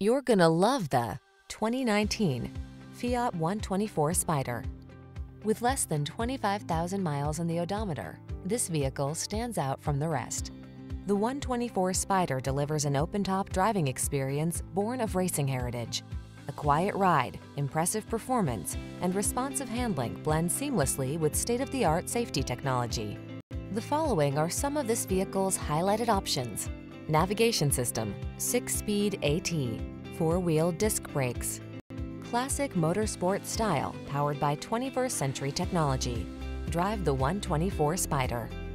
You're gonna love the 2019 FIAT 124 Spider. With less than 25,000 miles on the odometer, this vehicle stands out from the rest. The 124 Spider delivers an open-top driving experience born of racing heritage. A quiet ride, impressive performance, and responsive handling blend seamlessly with state-of-the-art safety technology. The following are some of this vehicle's highlighted options: navigation system, 6-speed AT, 4-wheel disc brakes, classic motorsport style powered by 21st century technology. Drive the 124 Spider.